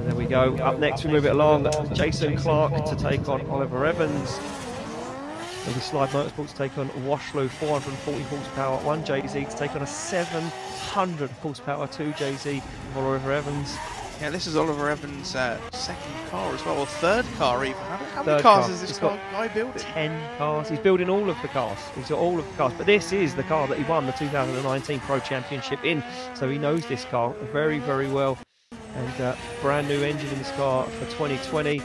And there we go. Up next, we move it along. Jason Clark to take on Oliver Evans. There'll be Slide Motorsports to take on Washlow, 440 horsepower, 1 Jay-Z to take on a 700 horsepower, 2 Jay-Z, Oliver Evans. Yeah, this is Oliver Evans' second car as well, or third car even. How many cars has this guy building? 10 cars. He's building all of the cars. He's got all of the cars. But this is the car that he won the 2019 Pro Championship in. So he knows this car very, very well. And brand new engine in this car for 2020.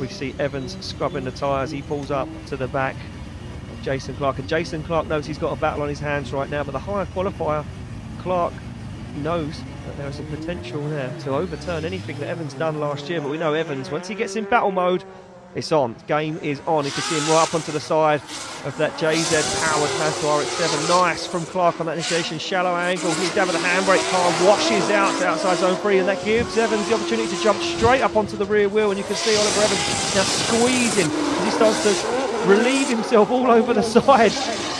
We see Evans scrubbing the tyres. He pulls up to the back of Jason Clark. And Jason Clark knows he's got a battle on his hands right now. But the higher qualifier, Clark, knows that there is a potential there to overturn anything that Evans done last year. But we know Evans, once he gets in battle mode, it's on. Game is on. You can see him right up onto the side of that JZ-powered Mazda RX7. Nice from Clark on that initiation. Shallow angle. He's down with a handbrake car. Washes out to outside zone 3. And that gives Evans the opportunity to jump straight up onto the rear wheel. And you can see Oliver Evans now squeezing as he starts to relieve himself all over the side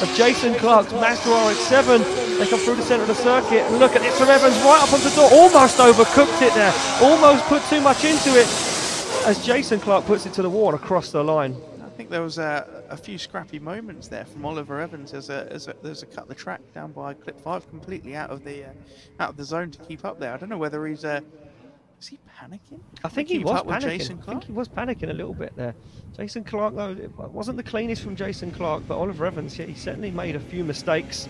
of Jason Clark's Mazda RX7. They come through the centre of the circuit. And look at it from Evans right up onto the door. Almost overcooked it there. Almost put too much into it. As Jason Clark puts it to the wall and across the line. I think there was a few scrappy moments there from Oliver Evans as a cut the track down by clip 5, completely out of the zone to keep up there. I don't know whether he's is he panicking? I think he was panicking. I think he was panicking a little bit there. Jason Clark though, it wasn't the cleanest from Jason Clark, but Oliver Evans, he certainly made a few mistakes.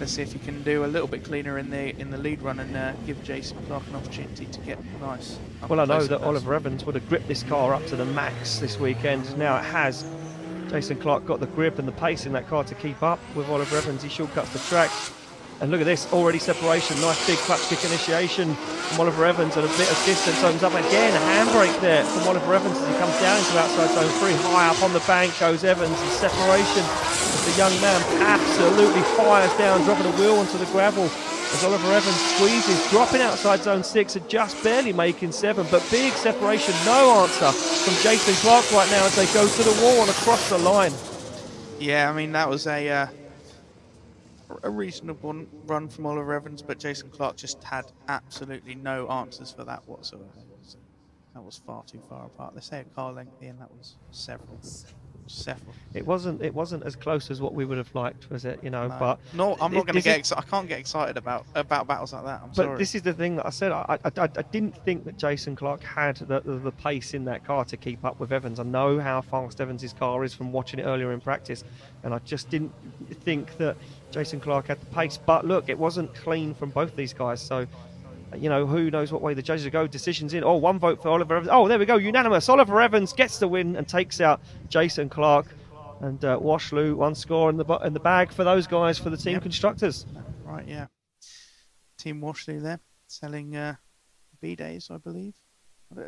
Let's see if he can do a little bit cleaner in the lead run and give Jason Clark an opportunity to get nice. Well, I know that Oliver Evans would have gripped this car up to the max this weekend. Now it has. Jason Clark got the grip and the pace in that car to keep up with Oliver Evans. He shortcuts the track. And look at this, already separation. Nice big clutch kick initiation from Oliver Evans, and a bit of distance opens up again. A handbrake there from Oliver Evans as he comes down into outside zone 3. High up on the bank goes Evans, and separation. The young man absolutely fires down, dropping the wheel onto the gravel as Oliver Evans squeezes, dropping outside zone 6 and just barely making 7. But big separation, no answer from Jason Clark right now as they go to the wall and across the line. Yeah, I mean, that was a reasonable run from Oliver Evans, but Jason Clark just had absolutely no answers for that whatsoever. That was far too far apart. They say a car length, and that was several. It wasn't as close as what we would have liked, was it? You know, no. But no, I'm not going to get excited. I can't get excited about battles like that. I'm sorry. But this is the thing that I said. I didn't think that Jason Clark had the pace in that car to keep up with Evans. I know how fast Evans' car is from watching it earlier in practice, and I just didn't think that Jason Clark had the pace. But look, it wasn't clean from both these guys, so you know, who knows what way the judges will go. Decisions in. Oh, one vote for Oliver Evans. Oh, there we go. Unanimous. Oliver Evans gets the win and takes out Jason Clark. And Washlow, one score in the bag for those guys, for the team constructors. Right, yeah. Team Washlow there, selling B-Days, I believe.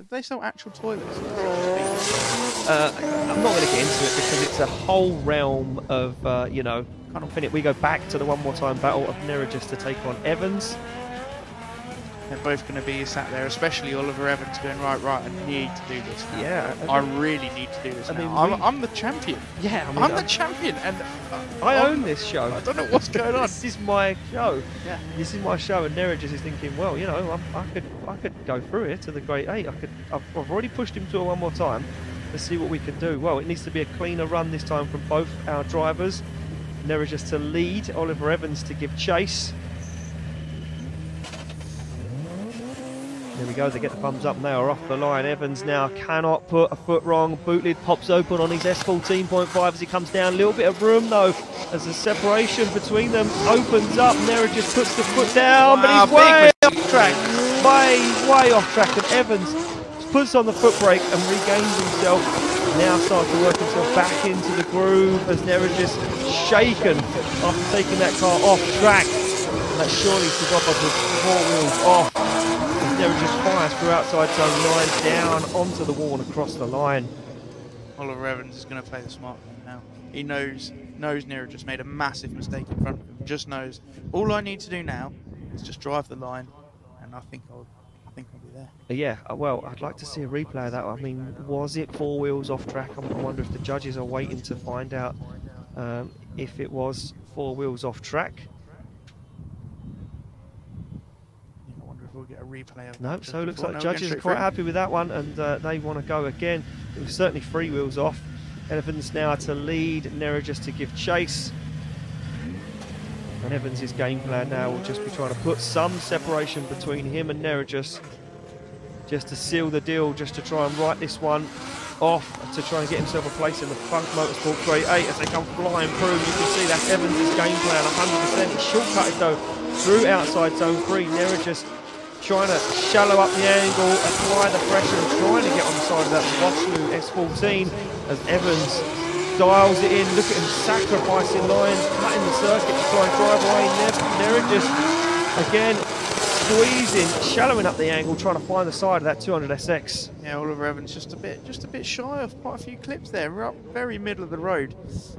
They sell actual toilets. I'm not going to get into it because it's a whole realm of, you know, kind of we go back to the one more time battle of Nerijus to take on Evans. They're both going to be sat there, especially Oliver Evans going, right, I need to do this now. Yeah. I really need to do this now. I'm the champion. Yeah. I'm the champion. And I own this show. I don't know what's going on. This is my show. Yeah. This is my show. And Nerijus is thinking, well, you know, I could go through here to the Great 8. I've already pushed him to it one more time. Let's see what we can do. Well, it needs to be a cleaner run this time from both our drivers. Nerijus to lead, Oliver Evans to give chase. There we go, they get the thumbs up and they are off the line. Evans now cannot put a foot wrong. Boot lid pops open on his S14.5 as he comes down. A little bit of room though, as the separation between them opens up. Nerijus puts the foot down, but he's way off track. Way off track. And Evans puts on the foot brake and regains himself. Now starts to work himself back into the groove as Nerijus shaken after taking that car off track. That surely took off with 4 wheels off. Nerijus fires through outside zone 9, down onto the wall and across the line. Oliver Evans is going to play the smart game now. He knows Nerijus made a massive mistake in front of him. Just knows all I need to do now is just drive the line, and I think I'll be there. Yeah, well, I'd like to see a replay of that. I mean, was it 4 wheels off track? I wonder if the judges are waiting to find out if it was 4 wheels off track. Get a a replay of that. No, so it looks like judges are quite happy with that one, and they want to go again. It was certainly free wheels off. Evans now to lead, Nerijus to give chase. And Evans' game plan now will just be trying to put some separation between him and Nerijus, just to seal the deal, just to try and write this one off, to try and get himself a place in the Funk Motorsport Grade 8 as they come flying through. You can see that's Evans' game plan, 100%. Shortcutted though through outside zone 3. Nerijus trying to shallow up the angle, apply the pressure, and trying to get on the side of that Voslu S14 as Evans dials it in. Look at him sacrificing lines, cutting the circuit to try and drive away. Nerijus again squeezing, shallowing up the angle, trying to find the side of that 200SX. Yeah, Oliver Evans just a bit shy of quite a few clips there. We're up very middle of the road.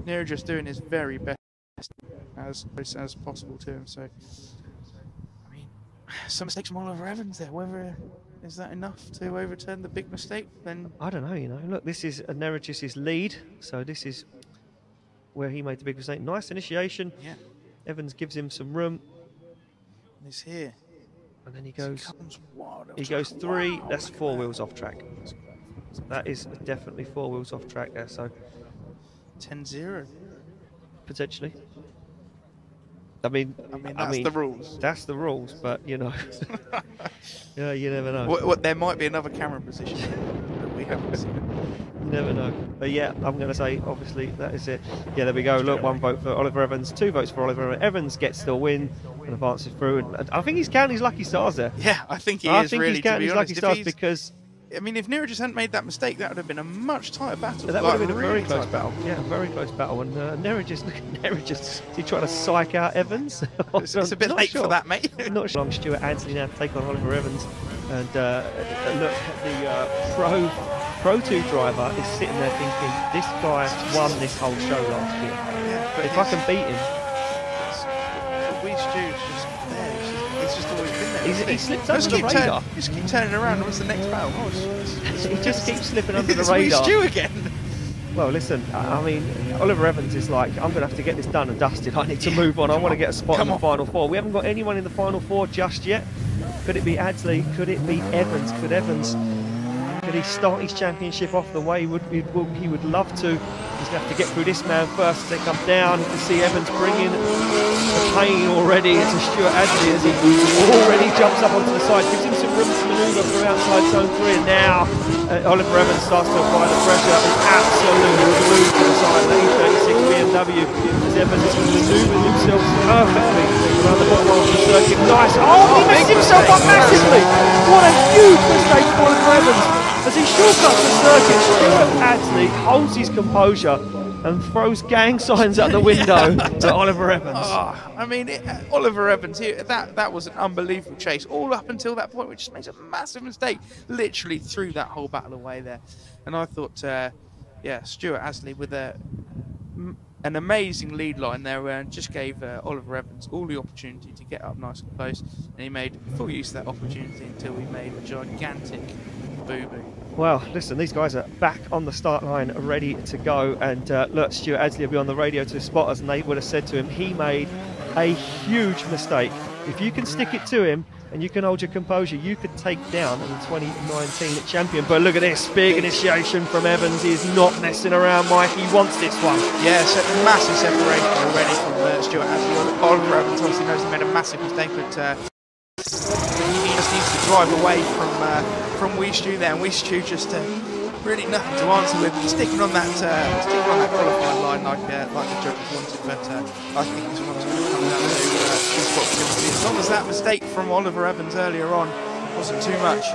Nerijus doing his very best as possible to him. So, I mean, some mistakes from Oliver Evans there. Whether is that enough to overturn the big mistake? Then I don't know, you know. Look, this is Nerijus' lead, so this is where he made the big mistake. Nice initiation. Yeah. Evans gives him some room. He's here. And then he goes wild, he goes three. Wow, that's four wheels off track. That is definitely four wheels off track there, so 10-0. Potentially. I mean, that's the rules. That's the rules, but you know, yeah, you never know. What, there might be another camera position that we haven't seen. You never know. But yeah, I'm going to say, obviously, that is it. Yeah, there we go. Look, one vote for Oliver Evans, 2 votes for Oliver Evans. Gets the win and advances through. And I think he's counting his lucky stars there. Yeah, I think he is. I think really, he's counting his lucky stars because, I mean, if Nerijus hadn't made that mistake, that would have been a much tighter battle. Yeah, that would have been a really very close battle. Yeah, very close battle. And Nerijus, is he trying to psych out Evans? it's a bit late for that, mate. Not sure. Stuart Astley now to take on Oliver Evans. And look, the Pro 2 driver is sitting there thinking, this guy won this whole show last year. Yeah, but if I can beat him. He slips under the radar. You just keep turning around, what's the next battle? He just keeps slipping under the radar. It's Stu again. Well, listen, I mean, Oliver Evans is like, I'm going to have to get this done and dusted. I need to move on. I want to get a spot in the Final Four. We haven't got anyone in the Final Four just yet. Could it be Astley? Could it be Evans? Could Evans, could he start his championship off the way he would love to? He's going to have to get through this man first as they come down. You can see Evans bringing the pain already to Stuart Astley as he already jumps up onto the side, gives him some room to manoeuvre from outside zone 3, and now Oliver Evans starts to apply the pressure. An absolute move to the side of the E36 BMW as Evans manoeuvres himself perfectly around the bottom of the circuit. Nice! Oh, he messed himself up massively! What a huge mistake for Oliver Evans! As he shortcuts the circuit, Stuart Astley holds his composure and throws gang signs out the window to Oliver Evans. Oh, I mean, Oliver Evans, that was an unbelievable chase all up until that point, which just makes a massive mistake. Literally threw that whole battle away there. And I thought, yeah, Stuart Astley with an amazing lead line there, and just gave Oliver Evans all the opportunity to get up nice and close, and he made full use of that opportunity until he made a gigantic boo-boo. Well, listen, these guys are back on the start line, ready to go, and look, Stuart Astley will be on the radio to the spotters, and they would have said to him, he made a huge mistake. If you can stick it to him, and you can hold your composure, you could take down the 2019 champion. But look at this, big initiation from Evans. He is not messing around, Mike. He wants this one. Yeah, so massive separation already from Stuart Astley. Oliver Evans obviously knows he made a massive mistake, but he just needs to drive away from Wee Stew there, and Wee Stew just really nothing to answer with, sticking on that qualifying line like the judges wanted. But I think this one's going to come down to these opportunities. As long as that mistake from Oliver Evans earlier on wasn't too much.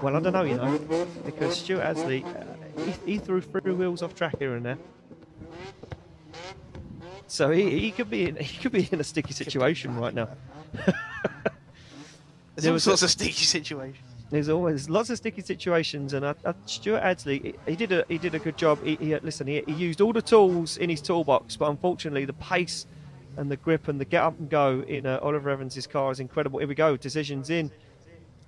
Well, I don't know, you know, because Stuart Astley, he threw three wheels off track here and there, so he could be in a sticky situation right now. There's lots of sticky situations. There's always lots of sticky situations, and Stuart Astley, he did a good job. Listen, he used all the tools in his toolbox, but unfortunately, the pace and the grip and the get up and go in Oliver Evans' car is incredible. Here we go, decisions in.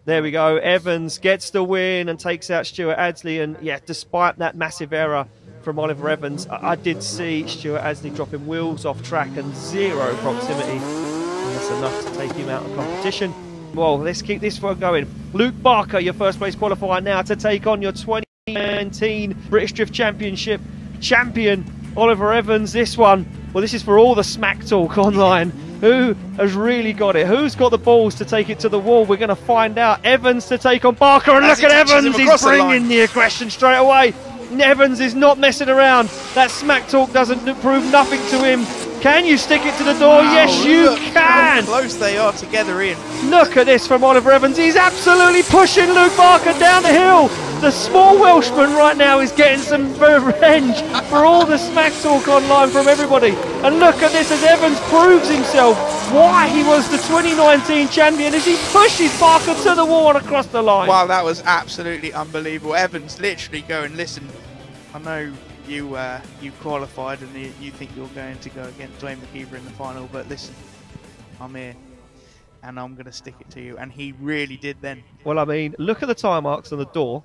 There we go. Evans gets the win and takes out Stuart Astley, and yeah, despite that massive error from Oliver Evans, I did see Stuart Astley dropping wheels off track and zero proximity, and that's enough to take him out of competition. Well, let's keep this one going. Luke Barker, your first place qualifier now, to take on your 2019 British Drift Championship champion, Oliver Evans. This one, well, this is for all the smack talk online. Who has really got it? Who's got the balls to take it to the wall? We're going to find out. Evans to take on Barker, and look at Evans, he's bringing the aggression straight away. Evans is not messing around. That smack talk doesn't prove nothing to him. Can you stick it to the door? Wow, yes, you can. How close they are together, Ian. Look at this from Oliver Evans. He's absolutely pushing Luke Barker down the hill. The small Welshman right now is getting some revenge for all the smack talk online from everybody. And look at this as Evans proves himself why he was the 2019 champion as he pushes Barker to the wall and across the line. Wow, that was absolutely unbelievable. Evans, literally going, listen, I know you you qualified and you think you're going to go against Dwayne McKeever in the final, but listen, I'm here. And I'm going to stick it to you. And he really did then. Well, I mean, look at the tire marks on the door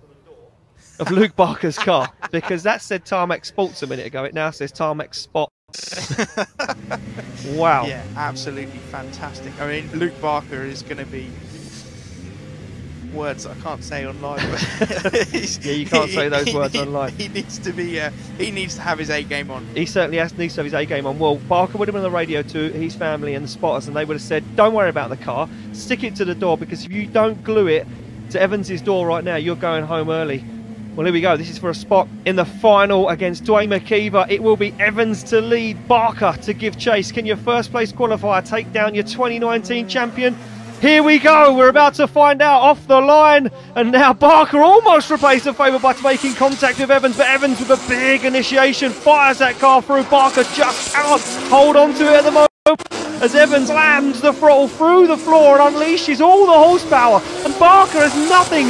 of Luke Barker's car, because that said Tarmac Sports a minute ago. It now says Tarmac Spots. Wow. Yeah, absolutely fantastic. I mean, Luke Barker is going to be... words I can't say online. Yeah, you can't say those words online. He needs to be. He needs to have his A game on. He certainly needs to have his A game on. Well, Barker would have been on the radio to his family and the spotters, and they would have said, "Don't worry about the car. Stick it to the door, because if you don't glue it to Evans's door right now, you're going home early." Well, here we go. This is for a spot in the final against Dwayne McKeever. It will be Evans to lead, Barker to give chase. Can your first place qualifier take down your 2019 champion? Here we go, we're about to find out. Off the line, and now Barker almost replaced the favourite by making contact with Evans, but Evans with a big initiation fires that car through. Barker just cannot hold on to it at the moment as Evans slams the throttle through the floor and unleashes all the horsepower, and Barker has nothing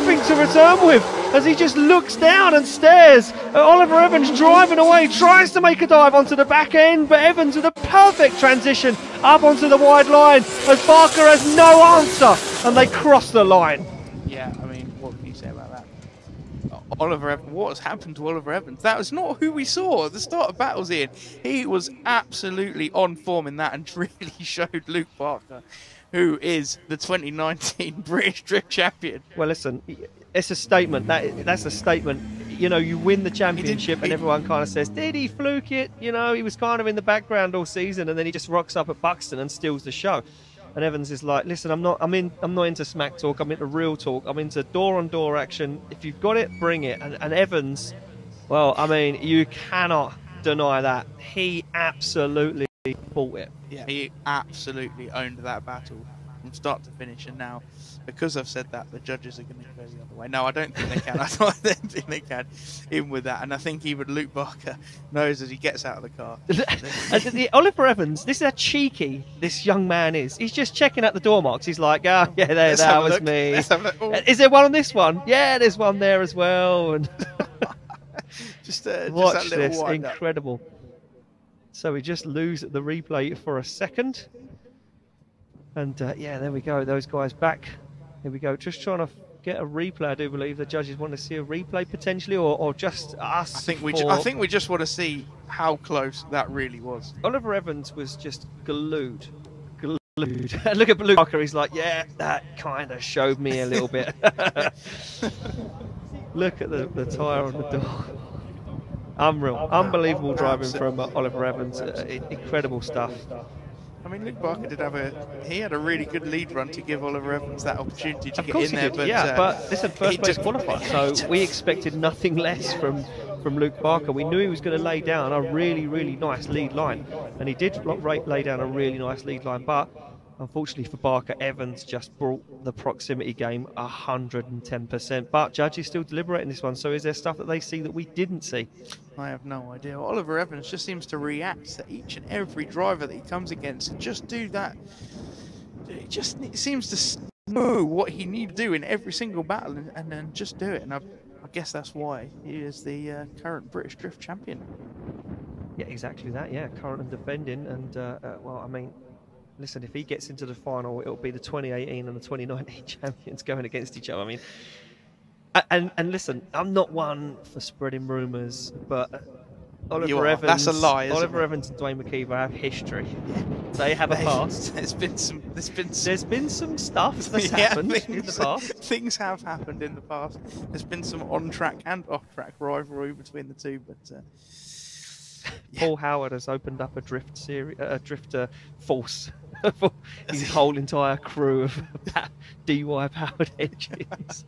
to return with as he just looks down and stares at Oliver Evans driving away, tries to make a dive onto the back end, but Evans with a perfect transition up onto the wide line as Barker has no answer and they cross the line. Yeah, I mean, what can you say about that? Oliver Evans, what has happened to Oliver Evans? That was not who we saw at the start of battles, Ian. He was absolutely on form in that and really showed Luke Barker who is the 2019 British Drift Champion. Well, listen, it's a statement. That's a statement. You know, you win the championship and everyone kind of says, did he fluke it? You know, he was kind of in the background all season and then he just rocks up at Buxton and steals the show. And Evans is like, listen, I'm not into smack talk. I'm into real talk. I'm into door-on-door action. If you've got it, bring it. And Evans, well, I mean, you cannot deny that. He absolutely bought it. Yeah, he absolutely owned that battle from start to finish, and now because I've said that, the judges are going to go the other way. No, I don't think they can. I don't think they can in with that, and I think even Luke Barker knows as he gets out of the car. Oliver Evans, this is how cheeky this young man is. He's just checking out the door marks. He's like, oh, yeah, there, that was me. Is there one on this one? Yeah, there's one there as well. And just watch that little this, incredible. Up. So we just lose the replay for a second. And yeah, there we go, those guys back. Here we go, just trying to get a replay. I do believe the judges want to see a replay potentially, or just us. I think we just want to see how close that really was. Oliver Evans was just glued. And look at Luke Barker, he's like, yeah, that kind of showed me a little bit. Look at the tyre on the door. Unreal, unbelievable driving from Oliver Evans. Incredible stuff. I mean, Luke Barker did have he had a really good lead run to give Oliver Evans that opportunity to get in there. But listen, first place qualifier, so we expected nothing less from Luke Barker. We knew he was going to lay down a really, really nice lead line, and he did lay down a really nice lead line, but unfortunately for Barker, Evans just brought the proximity game 110%. But judges still deliberating this one, so is there stuff that they see that we didn't see? I have no idea. Oliver Evans just seems to react to each and every driver that he comes against and just do that. It just seems to know what he needs to do in every single battle and then just do it. And I guess that's why he is the current British Drift Champion. Yeah, exactly that. Yeah, current and defending. And, well, I mean... listen, if he gets into the final, it'll be the 2018 and the 2019 champions going against each other. I mean, and listen, I'm not one for spreading rumours, but Oliver Evans. That's a lie. Oliver Evans and Dwayne McKeever have history. Yeah. They have a past. There's been some stuff that's happened in the past. Things have happened in the past. There's been some on-track and off-track rivalry between the two, but. Paul Howard has opened up a drift series, a drifter force for his whole entire crew of DY-powered engines.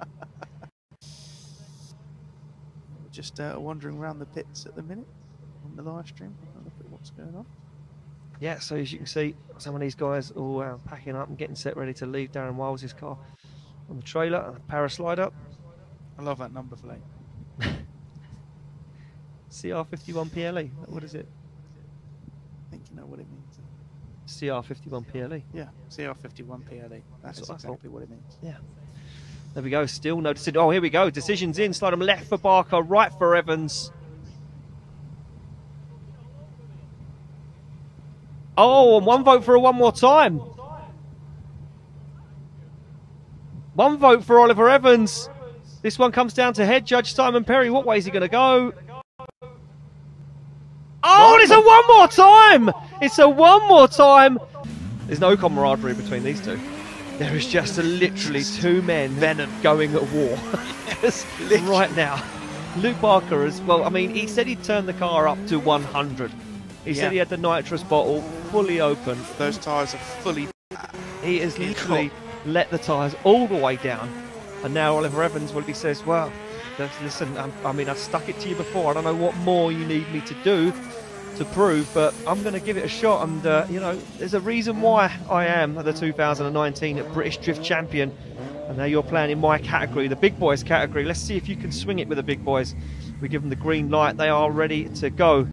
Just wandering around the pits at the minute on the live stream. I'll look at what's going on. Yeah, so as you can see, some of these guys all packing up and getting set ready to leave. Darren Wiles' car on the trailer, and a paraslider up. I love that number plate. CR51PLE, what is it? I think you know what it means. CR51PLE? Yeah, CR51PLE. That's exactly what it means. Yeah. There we go, still no decision. Oh, here we go, decision's in. Slide them left for Barker, right for Evans. Oh, and one vote for her one more time. One vote for Oliver Evans. This one comes down to head judge Simon Perry. What way is he going to go? Oh, and it's a one more time! It's a one more time! There's no camaraderie between these two. There is just literally two men venom going at war right now. Luke Barker as well, I mean, he said he turned the car up to 100. He said he had the nitrous bottle fully open. Those tyres are fully... He has literally let the tyres all the way down. And now Oliver Evans, well, he says, well, listen, I mean, I stuck it to you before. I don't know what more you need me to do to prove, but I'm going to give it a shot. And, you know, there's a reason why I am the 2019 British Drift Champion. And now you're playing in my category, the big boys category. Let's see if you can swing it with the big boys. We give them the green light. They are ready to go.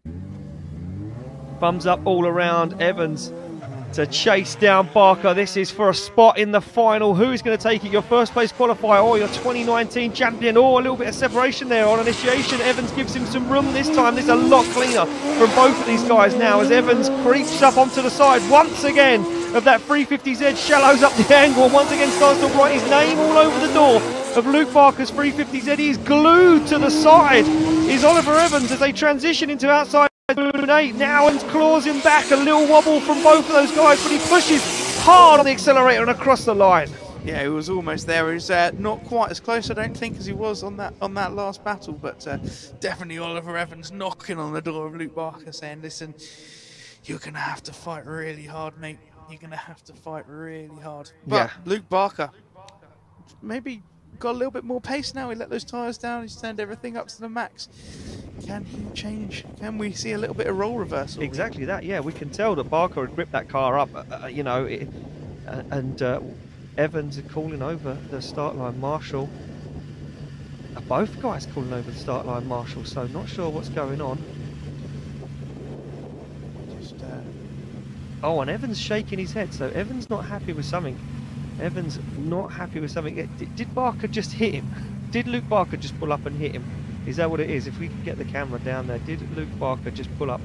Thumbs up all around. Evans to chase down Barker. This is for a spot in the final. Who is going to take it? Your first place qualifier or your 2019 champion? Or a little bit of separation there on initiation. Evans gives him some room this time. This is a lot cleaner from both of these guys now as Evans creeps up onto the side once again of that 350Z, shallows up the angle, once again starts to write his name all over the door of Luke Barker's 350Z. He's glued to the side is Oliver Evans as they transition into outside Eight. Now and claws him back, a little wobble from both of those guys, but he pushes hard on the accelerator and across the line. Yeah, he was almost there. He was not quite as close, I don't think, as he was on that last battle, but definitely Oliver Evans knocking on the door of Luke Barker saying, listen, you're going to have to fight really hard, mate. You're going to have to fight really hard. But Luke Barker, maybe got a little bit more pace now. He let those tyres down. He's turned everything up to the max. Can he change? Can we see a little bit of role reversal? Exactly that, yeah. We can tell that Barker had gripped that car up, you know, and Evans is calling over the start line marshal. Both guys calling over the start line marshal, so not sure what's going on. Just, oh, and Evans shaking his head, so Evans not happy with something. Evans not happy with something. Did Barker just hit him? Did Luke Barker just pull up and hit him? Is that what it is? If we can get the camera down there, did Luke Barker just pull up?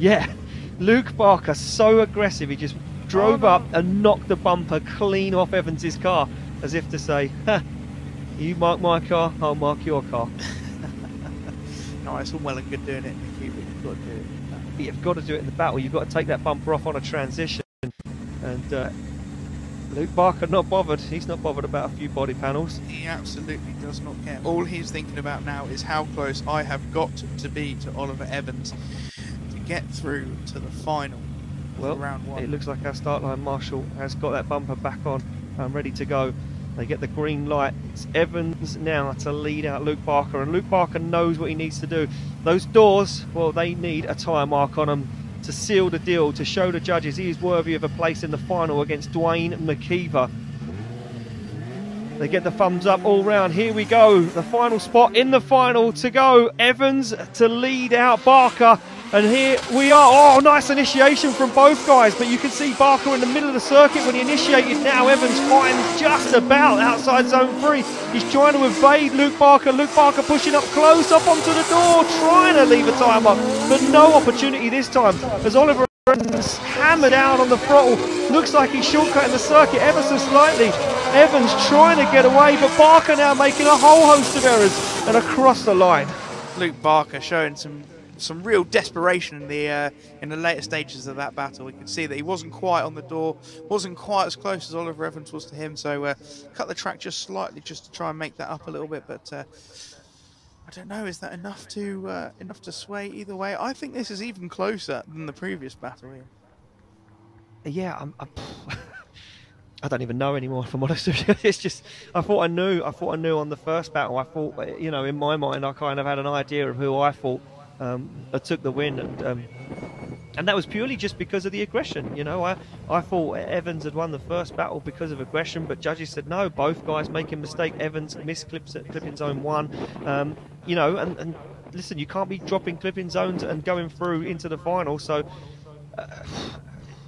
Yeah, Luke Barker so aggressive, he just drove up and knocked the bumper clean off Evans' car, as if to say, ha, you mark my car, I'll mark your car. No, it's all well and good doing it, Nicky, but you've got to do it. You've got to do it in the battle. You've got to take that bumper off on a transition. And Luke Barker not bothered. He's not bothered about a few body panels. He absolutely does not care. All he's thinking about now is how close I have got to be to Oliver Evans to get through to the final. Well, round one. It looks like our start line marshal has got that bumper back on and ready to go. They get the green light. It's Evans now to lead out Luke Barker, and Luke Barker knows what he needs to do. Those doors, well, they need a tyre mark on them to seal the deal, to show the judges he is worthy of a place in the final against Dwayne McKeever. They get the thumbs up all round. Here we go, the final spot in the final to go. Evans to lead out Barker, and here we are. Oh, nice initiation from both guys, but you can see Barker in the middle of the circuit when he initiated. Now Evans finds just about outside zone 3. He's trying to evade Luke Barker. Luke Barker pushing up close, up onto the door, trying to leave a time up, but no opportunity this time as Oliver Evans hammered out on the throttle. Looks like he's shortcutting the circuit ever so slightly. Evans trying to get away, but Barker now making a whole host of errors and across the line. Luke Barker showing some some real desperation in the later stages of that battle. We could see that he wasn't quite on the door, wasn't quite as close as Oliver Evans was to him, so cut the track just slightly just to try and make that up a little bit. But I don't know, is that enough to sway either way? I think this is even closer than the previous battle here. Yeah, I don't even know anymore, if I'm honest with you. It's just, I thought I knew on the first battle. I thought, you know, in my mind, I kind of had an idea of who I thought took the win, and that was purely just because of the aggression. You know, I thought Evans had won the first battle because of aggression, but judges said no, both guys making mistake. Evans missed clipping zone one, you know, and listen, you can't be dropping clipping zones and going through into the final, so...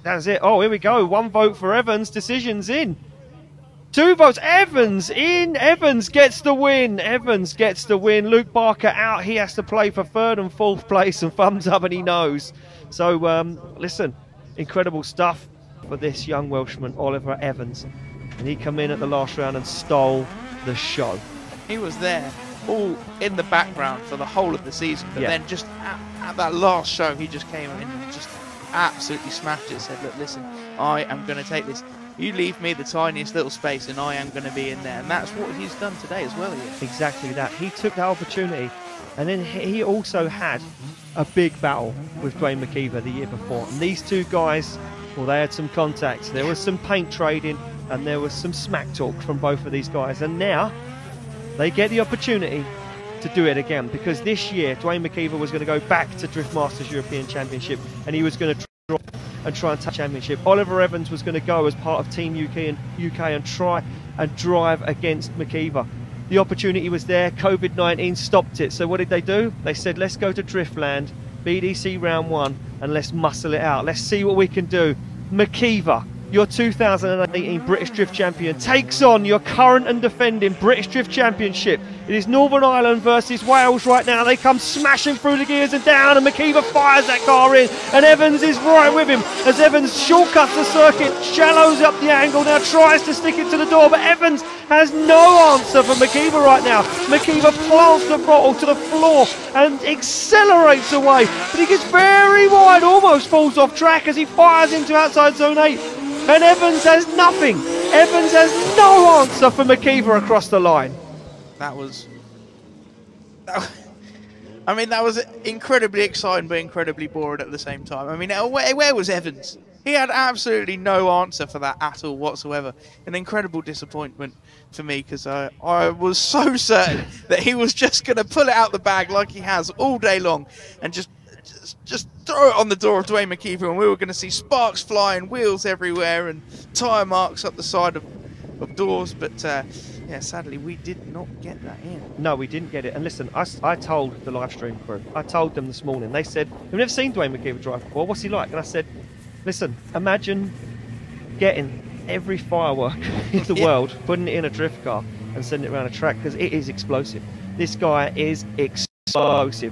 That's it. Oh, here we go. 1 vote for Evans. Decision's in. 2 votes. Evans in. Evans gets the win. Evans gets the win. Luke Barker out. He has to play for 3rd and 4th place, and thumbs up, and he knows. So, listen, incredible stuff for this young Welshman, Oliver Evans. And he come in at the last round and stole the show. He was there, all in the background for the whole of the season. But then just at that last show, he just came in and just... absolutely smashed it. Said, look, listen, I am going to take this. You leave me the tiniest little space and I am going to be in there. And that's what he's done today as well. Here. Exactly that. He took that opportunity. And then he also had a big battle with Dwayne McKeever the year before. And these two guys, well, they had some contacts. There was some paint trading and there was some smack talk from both of these guys. And now they get the opportunity to do it again, because this year Dwayne McKeever was going to go back to Drift Masters European Championship and he was going to drop and try and touch championship. Oliver Evans was going to go as part of Team UK and try and drive against McKeever. The opportunity was there. COVID-19 stopped it. So what did they do? They said, let's go to Driftland, BDC round one, and let's muscle it out. Let's see what we can do. McKeever, your 2018 British Drift Champion, takes on your current and defending British Drift Championship. It is Northern Ireland versus Wales right now. They come smashing through the gears and down, and McKeever fires that car in, and Evans is right with him, as Evans shortcuts the circuit, shallows up the angle, now tries to stick it to the door, but Evans has no answer for McKeever right now. McKeever plants the throttle to the floor and accelerates away, but he gets very wide, almost falls off track as he fires into outside zone 8. And Evans has nothing. Evans has no answer for McKeever across the line. I mean, that was incredibly exciting but incredibly boring at the same time. I mean, where was Evans? He had absolutely no answer for that at all whatsoever. An incredible disappointment for me, because I was so certain that he was just going to pull it out the bag like he has all day long and just throw it on the door of Dwayne McKeever, and we were going to see sparks flying, wheels everywhere, and tyre marks up the side of doors. But yeah, sadly, we did not get that in. No, we didn't get it. And listen, I told the live stream crew, I told them this morning, they said, we've never seen Dwayne McKeever drive before, what's he like? And I said, listen, imagine getting every firework in the world, putting it in a drift car and sending it around a track, because it is explosive. This guy is explosive,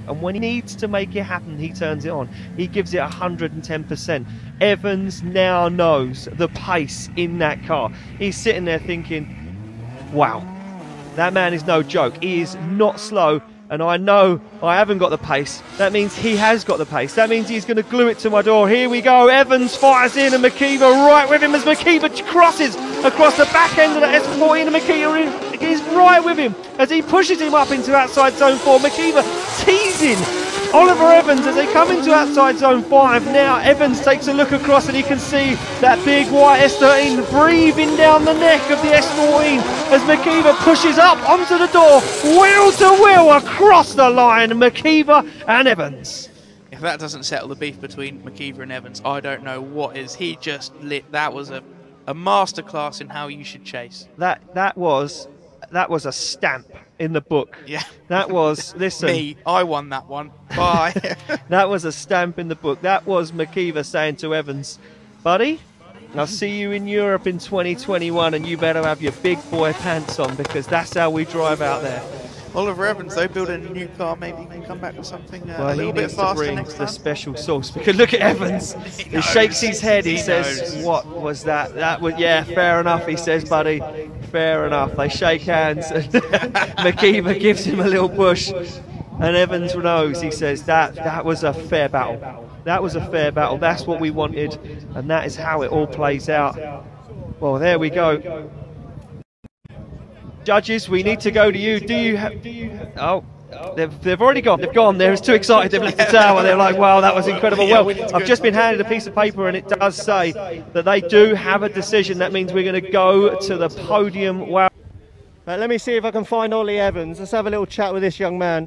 and when he needs to make it happen, he turns it on. He gives it 110%. Evans now knows the pace in that car. He's sitting there thinking, wow, that man is no joke. He is not slow, and I know I haven't got the pace. That means he has got the pace. That means he's going to glue it to my door. Here we go. Evans fires in, and McKeever right with him as McKeever crosses across the back end of the S14, and McKeever is right with him as he pushes him up into outside zone 4. McKeever teasing Oliver Evans as they come into outside zone 5. Now Evans takes a look across and he can see that big white S13 breathing down the neck of the S14 as McKeever pushes up onto the door, wheel to wheel across the line. McKeever and Evans. If that doesn't settle the beef between McKeever and Evans, I don't know what is. He just lit. That was a masterclass in how you should chase. That was a stamp in the book. Yeah. That was, listen. Me, I won that one. Bye. That was a stamp in the book. That was McKeever saying to Evans, buddy, I'll see you in Europe in 2021, and you better have your big boy pants on, because that's how we drive out there. Oliver Evans, though, building a new car, maybe he can come back with something a little bit faster next time. The special sauce, because look at Evans. He shakes his head. He says, "What was that? That was fair enough." He says, "Buddy, fair enough." They shake hands, and McKeever gives him a little push. And Evans knows, he says, that was a fair battle. That was a fair battle. That's what we wanted, and that is how it all plays out. Well, there we go. Judges, we need to go to you. Do you have... Oh, they've already gone. They've gone. They're too excited. They've left the tower. They're like, wow, that was incredible. Well, I've just been handed a piece of paper, and it does say that they do have a decision. That means we're going to go to the podium. Wow. Right, let me see if I can find Ollie Evans. Let's have a little chat with this young man.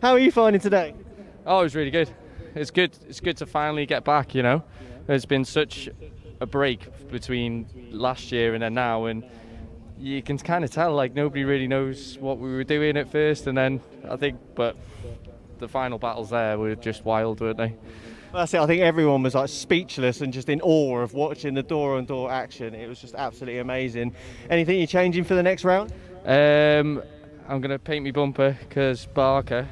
How are you finding today? Oh, it was really good. It's good. It's good to finally get back, you know. There's been such a break between last year and then now, and you can kind of tell, like, nobody really knows what we were doing at first, and then I think, but the final battles there were just wild, weren't they? Well, that's it. I think everyone was like speechless and just in awe of watching the door-on-door action. It was just absolutely amazing. Anything you're changing for the next round? I'm gonna paint my bumper because Barker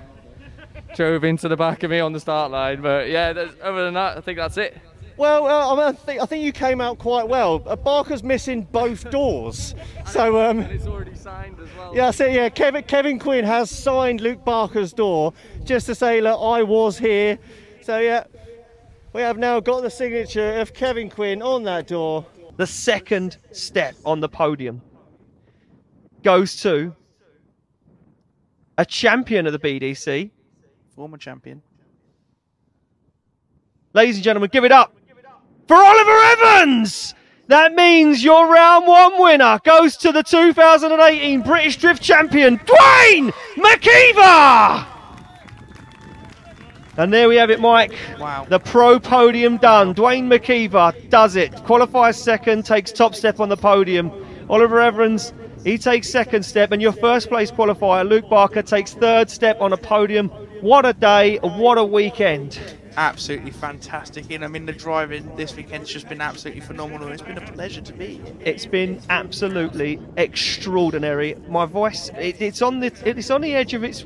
drove into the back of me on the start line, but yeah, other than that, I think that's it. Well, I think you came out quite well. Barker's missing both doors, so and it's already signed as well. Yeah, so yeah, Kevin Quinn has signed Luke Barker's door just to say, look, I was here. So yeah, we have now got the signature of Kevin Quinn on that door. The second step on the podium goes to a champion of the BDC, former champion. Ladies and gentlemen, give it up for Oliver Evans! That means your round one winner goes to the 2018 British Drift Champion, Dwayne McKeever! And there we have it, Mike. Wow. The pro podium done. Dwayne McKeever does it. Qualifies second, takes top step on the podium. Oliver Evans, he takes second step, and your first place qualifier, Luke Barker, takes third step on a podium. What a day, what a weekend. Absolutely fantastic, and I mean the driving this weekend's just been absolutely phenomenal. It's been a pleasure to be. It's been absolutely extraordinary. My voice, it's on the edge of its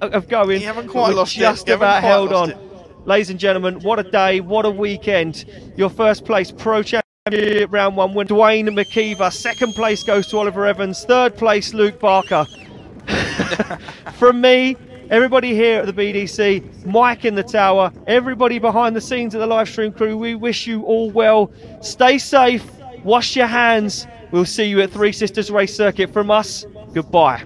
of going. You haven't quite lost it. Just about held on. Ladies and gentlemen, what a day, what a weekend. Your first place pro championship round one win, Dwayne McKeever. Second place goes to Oliver Evans. Third place, Luke Barker. From me. Everybody here at the BDC, Mike in the tower, everybody behind the scenes at the live stream crew, we wish you all well. Stay safe, wash your hands. We'll see you at Three Sisters Race Circuit. From us, goodbye.